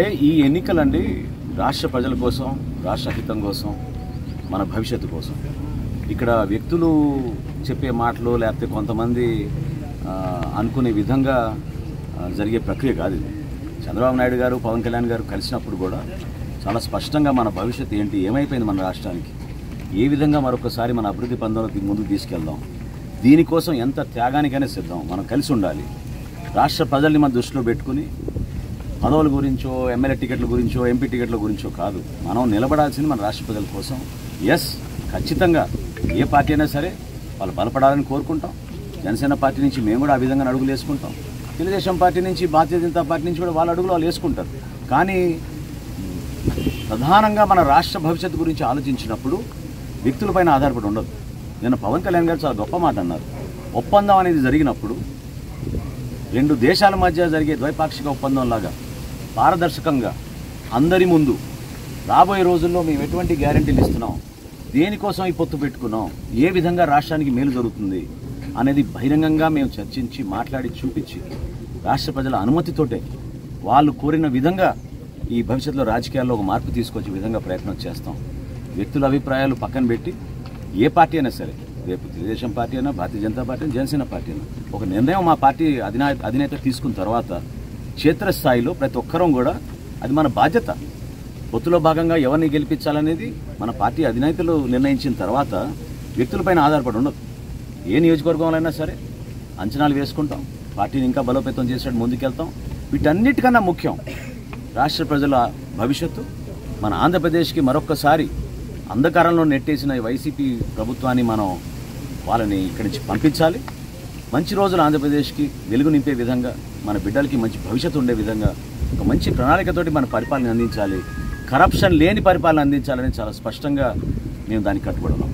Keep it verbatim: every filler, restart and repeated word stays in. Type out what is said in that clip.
అంటే ఈ ఎన్నికలండి రాష్ట్ర ప్రజల కోసం రాష్ట్ర హితం కోసం మన భవిష్యత్తు కోసం ఇక్కడ వ్యక్తులు చెప్పే మాటలు లేకపోతే కొంతమంది అనుకునే విధంగా జరిగే ప్రక్రియ కాదు ఇది. చంద్రబాబు నాయుడు గారు పవన్ కళ్యాణ్ గారు కలిసినప్పుడు కూడా చాలా స్పష్టంగా మన భవిష్యత్తు ఏంటి, ఏమైపోయింది మన రాష్ట్రానికి, ఏ విధంగా మరొకసారి మన అభివృద్ధి పందంలోకి ముందుకు తీసుకెళ్దాం, దీనికోసం ఎంత త్యాగానికైనా సిద్ధం, మనం కలిసి ఉండాలి. రాష్ట్ర ప్రజల్ని మన దృష్టిలో పెట్టుకుని పదవుల గురించో ఎమ్మెల్యే టికెట్ల గురించో ఎంపీ టికెట్ల గురించో కాదు, మనం నిలబడాల్సింది మన రాష్ట్ర ప్రజల కోసం. ఎస్, ఖచ్చితంగా ఏ పార్టీ అయినా సరే వాళ్ళు బలపడాలని కోరుకుంటాం. జనసేన పార్టీ నుంచి మేము కూడా ఆ విధంగా అడుగులు వేసుకుంటాం, తెలుగుదేశం పార్టీ నుంచి భారతీయ జనతా పార్టీ నుంచి కూడా వాళ్ళ అడుగులు వాళ్ళు వేసుకుంటారు. కానీ ప్రధానంగా మన రాష్ట్ర భవిష్యత్తు గురించి ఆలోచించినప్పుడు వ్యక్తులపైన ఆధారపడి ఉండదు. నేను పవన్ కళ్యాణ్ గారు చాలా గొప్ప మాట అన్నారు. ఒప్పందం అనేది జరిగినప్పుడు రెండు దేశాల మధ్య జరిగే ద్వైపాక్షిక ఒప్పందంలాగా పారదర్శకంగా అందరి ముందు రాబోయే రోజుల్లో మేము ఎటువంటి గ్యారంటీలు ఇస్తున్నాం, దేనికోసం ఈ పొత్తు పెట్టుకున్నాం, ఏ విధంగా రాష్ట్రానికి మేలు జరుగుతుంది అనేది బహిరంగంగా మేము చర్చించి మాట్లాడి చూపించి రాష్ట్ర ప్రజల అనుమతితోటే వాళ్ళు కోరిన విధంగా ఈ భవిష్యత్తులో రాజకీయాల్లో ఒక మార్పు తీసుకొచ్చే విధంగా ప్రయత్నం చేస్తాం. వ్యక్తుల అభిప్రాయాలు పక్కన పెట్టి ఏ పార్టీ అయినా సరే, రేపు తెలుగుదేశం పార్టీ అయినా భారతీయ జనతా పార్టీ అయినా జనసేన పార్టీ అయినా ఒక నిర్ణయం మా పార్టీ అధినాయత అధినేత తీసుకున్న తర్వాత క్షేత్రస్థాయిలో ప్రతి ఒక్కరం కూడా అది మన బాధ్యత. పొత్తులో భాగంగా ఎవరిని గెలిపించాలనేది మన పార్టీ అధినేతలు నిర్ణయించిన తర్వాత వ్యక్తులపైన ఆధారపడి ఉండదు. ఏ నియోజకవర్గంలో సరే అంచనాలు వేసుకుంటాం, పార్టీని ఇంకా బలోపేతం చేసేటట్టు ముందుకెళ్తాం. వీటన్నిటికన్నా ముఖ్యం రాష్ట్ర ప్రజల భవిష్యత్తు. మన ఆంధ్రప్రదేశ్కి మరొక్కసారి అంధకారంలో నెట్టేసిన వైసీపీ ప్రభుత్వాన్ని మనం వాళ్ళని ఇక్కడి నుంచి పంపించాలి. మంచి రోజులు ఆంధ్రప్రదేశ్కి వెలుగు నింపే విధంగా మన బిడ్డలకి మంచి భవిష్యత్తు ఉండే విధంగా ఒక మంచి ప్రణాళికతోటి మన పరిపాలన అందించాలి. కరప్షన్ లేని పరిపాలన అందించాలని చాలా స్పష్టంగా మేము దానికి కట్టుబడి ఉన్నాం.